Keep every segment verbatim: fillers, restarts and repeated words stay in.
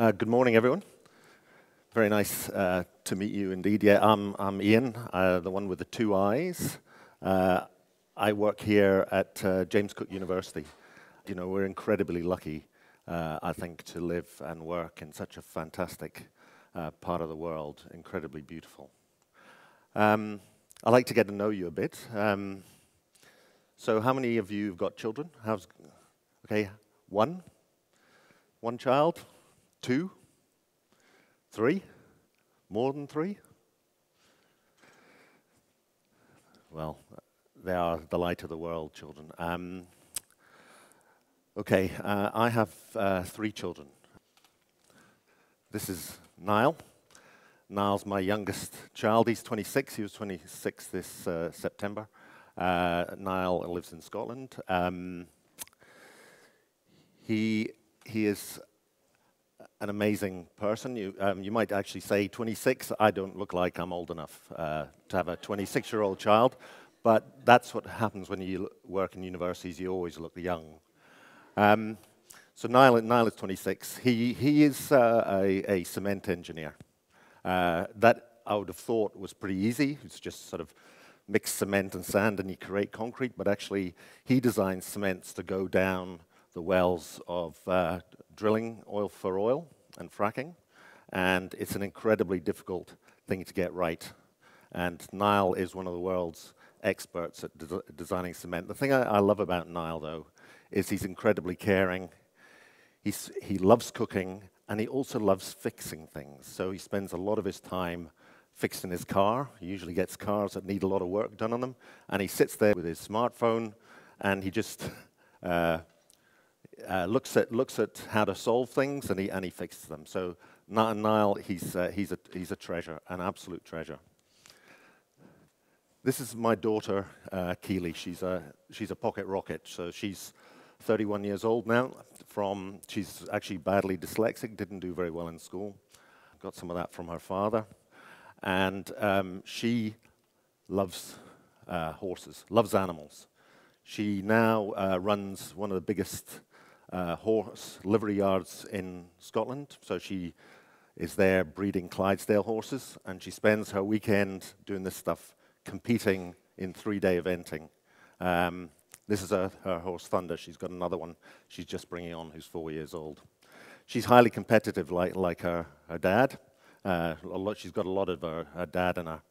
Uh, good morning, everyone. Very nice uh, to meet you indeed. Yeah, I'm, I'm Ian, uh, the one with the two eyes. Uh, I work here at uh, James Cook University. You know, we're incredibly lucky, uh, I think, to live and work in such a fantastic uh, part of the world, incredibly beautiful. Um, I'd like to get to know you a bit. Um, so how many of you have got children? How's, okay, one? One child? Two? Three? More than three? Well, they are the light of the world, children. Um, okay, uh, I have uh, three children. This is Niall. Niall's my youngest child. He's twenty-six. He was twenty-six this uh, September. Uh, Niall lives in Scotland. Um, he, he is an amazing person. You, um, you might actually say twenty-six. I don't look like I'm old enough uh, to have a twenty-six-year-old child, but that's what happens when you work in universities. You always look young. Um, so Niall, Niall is twenty-six. He, he is uh, a, a cement engineer. Uh, that I would have thought was pretty easy. It's just sort of mix cement and sand and you create concrete, but actually he designs cements to go down the wells of uh, drilling oil for oil and fracking, and it's an incredibly difficult thing to get right. And Niall is one of the world's experts at de designing cement. The thing I, I love about Niall, though, is he's incredibly caring. He's, he loves cooking, and he also loves fixing things. So he spends a lot of his time fixing his car. He usually gets cars that need a lot of work done on them, and he sits there with his smartphone, and he just uh, Uh, looks at looks at how to solve things, and he and he fixes them. So Niall, he's uh, he's a he's a treasure, an absolute treasure. This is my daughter uh, Keeley. She's a she's a pocket rocket. So she's thirty-one years old now. From she's actually badly dyslexic, didn't do very well in school. Got some of that from her father, and um, she loves uh, horses, loves animals. She now uh, runs one of the biggest Uh, horse livery yards in Scotland, so she is there breeding Clydesdale horses, and she spends her weekend doing this stuff, competing in three-day eventing. Um, this is her, her horse Thunder. She's got another one she's just bringing on who's four years old. She's highly competitive, like, like her, her dad. Uh, a lot, she's got a lot of her, her dad in her.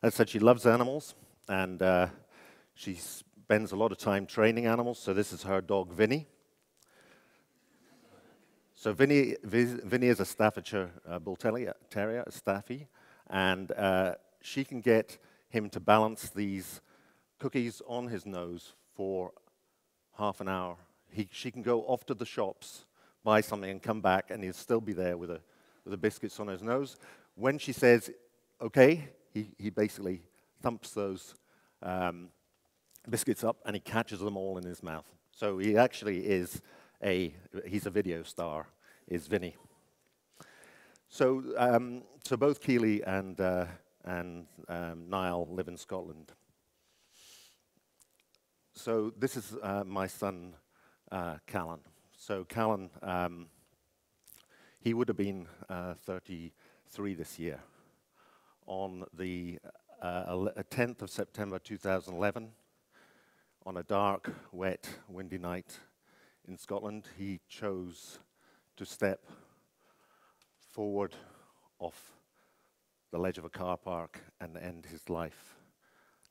As I said, she loves animals, and uh, she spends a lot of time training animals, so this is her dog Vinnie. So Vinnie, Vinnie is a Staffordshire uh, Bull Terrier, terrier a Staffy, and uh, she can get him to balance these cookies on his nose for half an hour. He, she can go off to the shops, buy something, and come back, and he'll still be there with, a, with the biscuits on his nose. When she says, okay, he, he basically thumps those um, biscuits up, and he catches them all in his mouth. So he actually is... A, he's a video star, is Vinnie. So, um, so both Keeley and, uh, and um, Niall live in Scotland. So this is uh, my son, uh, Callan. So Callan, um, he would have been uh, thirty-three this year. On the uh, tenth of September two thousand eleven, on a dark, wet, windy night, in Scotland, he chose to step forward off the ledge of a car park and end his life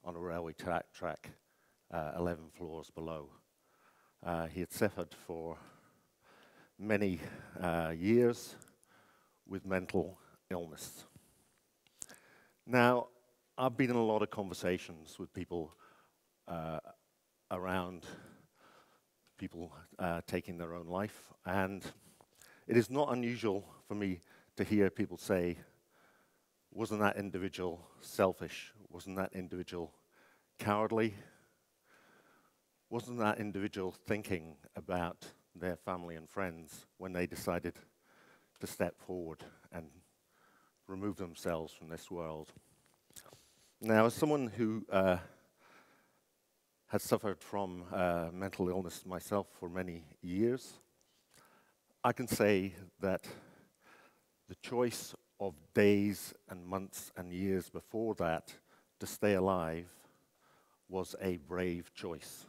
on a railway tra track uh, eleven floors below. Uh, he had suffered for many uh, years with mental illness. Now, I've been in a lot of conversations with people uh, around people uh, taking their own life, and it is not unusual for me to hear people say, wasn't that individual selfish? Wasn't that individual cowardly? Wasn't that individual thinking about their family and friends when they decided to step forward and remove themselves from this world? Now, as someone who uh, had suffered from uh, mental illness myself for many years, I can say that the choice of days and months and years before that to stay alive was a brave choice.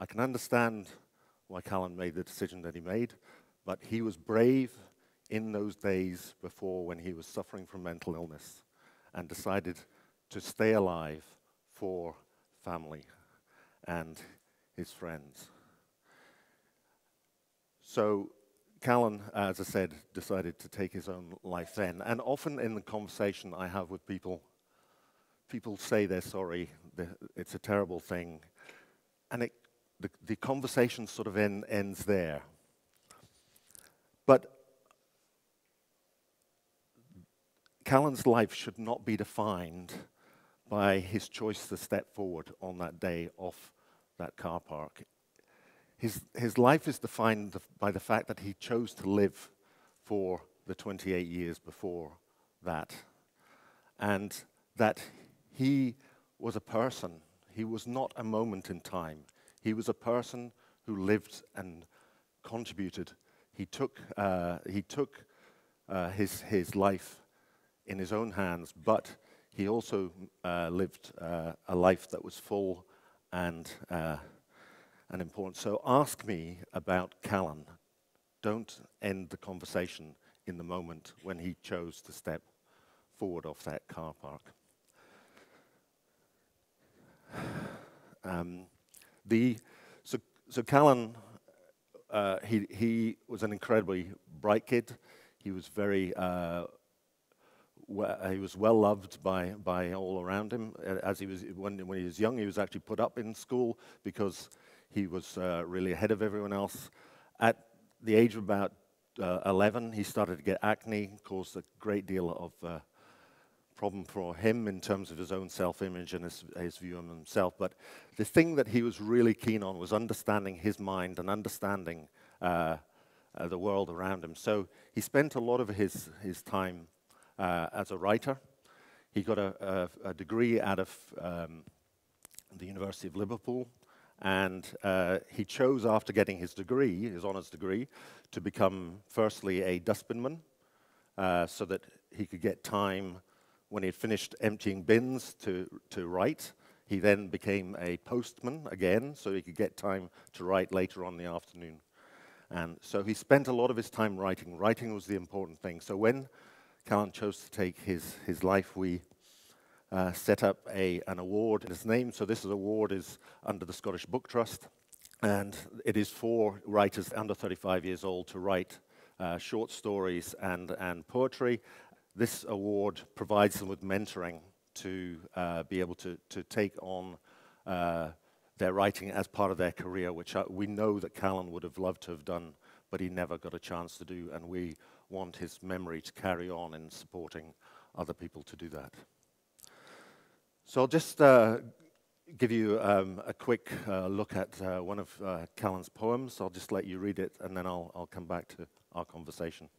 I can understand why Callan made the decision that he made, but he was brave in those days before when he was suffering from mental illness and decided to stay alive for family and his friends. So Callan, as I said, decided to take his own life then. And often in the conversation I have with people, people say they're sorry, they're, it's a terrible thing. And it, the, the conversation sort of end, ends there. But Callan's life should not be defined by his choice to step forward on that day off that car park. His, his life is defined by the fact that he chose to live for the twenty-eight years before that, and that he was a person. He was not a moment in time. He was a person who lived and contributed. He took, uh, he took uh, his, his life in his own hands, but he also uh, lived uh, a life that was full and, uh, and important. So ask me about Callan. Don't end the conversation in the moment when he chose to step forward off that car park. Um, the, so, so Callan, uh, he, he was an incredibly bright kid. He was very... Uh, He was well loved by, by all around him. As he was, when, when he was young, he was actually put up in school because he was uh, really ahead of everyone else. At the age of about uh, eleven, he started to get acne, caused a great deal of uh, problem for him in terms of his own self-image and his, his view on himself. But the thing that he was really keen on was understanding his mind and understanding uh, uh, the world around him. So he spent a lot of his, his time Uh, as a writer. He got a, a, a degree out of um, the University of Liverpool, and uh, he chose, after getting his degree, his honours degree, to become firstly a dustbinman, uh, so that he could get time when he had finished emptying bins to, to write. He then became a postman again, so he could get time to write later on in the afternoon. And so he spent a lot of his time writing. Writing was the important thing. So when Callan chose to take his, his life, we uh, set up a, an award in his name. So this award is under the Scottish Book Trust, and it is for writers under thirty-five years old to write uh, short stories and, and poetry. This award provides them with mentoring to uh, be able to, to take on uh, their writing as part of their career, which I, we know that Callan would have loved to have done, but he never got a chance to do, and we want his memory to carry on in supporting other people to do that. So I'll just uh, give you um, a quick uh, look at uh, one of uh, Callan's poems. I'll just let you read it, and then I'll, I'll come back to our conversation.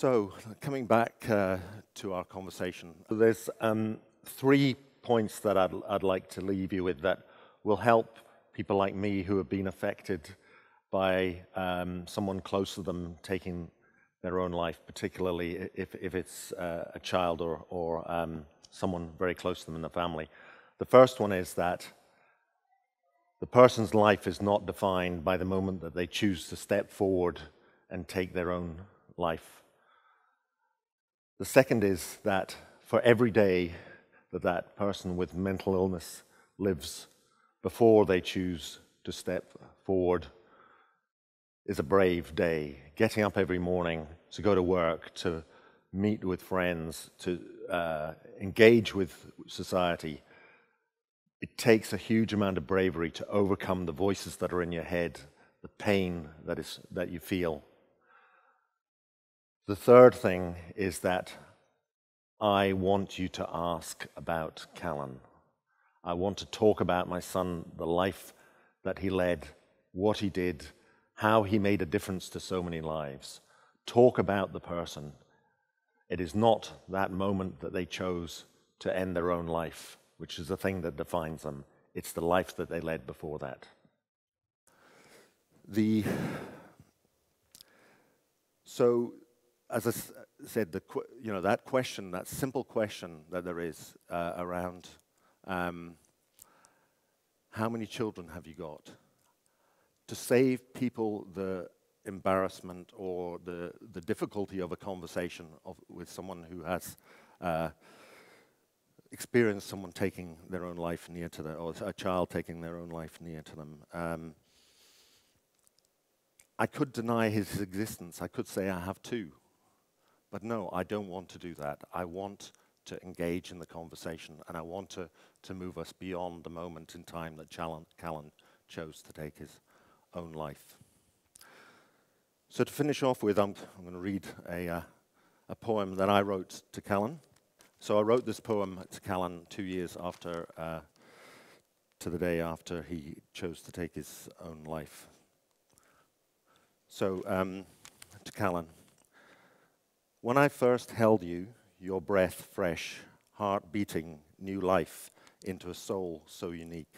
So, coming back uh, to our conversation, there's um, three points that I'd, I'd like to leave you with that will help people like me who have been affected by um, someone close to them taking their own life, particularly if, if it's uh, a child or, or um, someone very close to them in the family. The first one is that the person's life is not defined by the moment that they choose to step forward and take their own life. The second is that for every day that that person with mental illness lives before they choose to step forward is a brave day. Getting up every morning to go to work, to meet with friends, to uh, engage with society, it takes a huge amount of bravery to overcome the voices that are in your head, the pain that is, that you feel. The third thing is that I want you to ask about Callan. I want to talk about my son, the life that he led, what he did, how he made a difference to so many lives. talk about the person. It is not that moment that they chose to end their own life, which is the thing that defines them. It's the life that they led before that. The, so, as I said, the, you know, that question, that simple question that there is uh, around um, how many children have you got? To save people the embarrassment or the, the difficulty of a conversation of, with someone who has uh, experienced someone taking their own life near to them, or a child taking their own life near to them. Um, I could deny his existence. I could say I have two. But no, I don't want to do that. I want to engage in the conversation, and I want to, to move us beyond the moment in time that Callan chose to take his own life. So to finish off with, I'm, I'm going to read a, uh, a poem that I wrote to Callan. So I wrote this poem to Callan two years after, uh, to the day after he chose to take his own life. So, um, to Callan. When I first held you, your breath fresh, heart beating, new life into a soul so unique.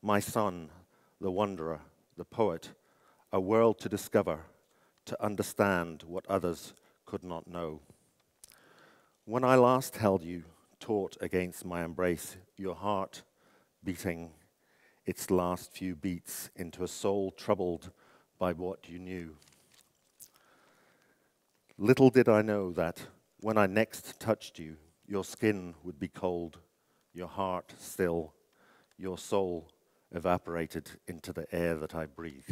My son, the wanderer, the poet, a world to discover, to understand what others could not know. When I last held you, taut against my embrace, your heart beating its last few beats into a soul troubled by what you knew. Little did I know that when I next touched you, your skin would be cold, your heart still, your soul evaporated into the air that I breathe.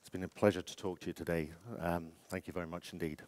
It's been a pleasure to talk to you today. Um, thank you very much indeed.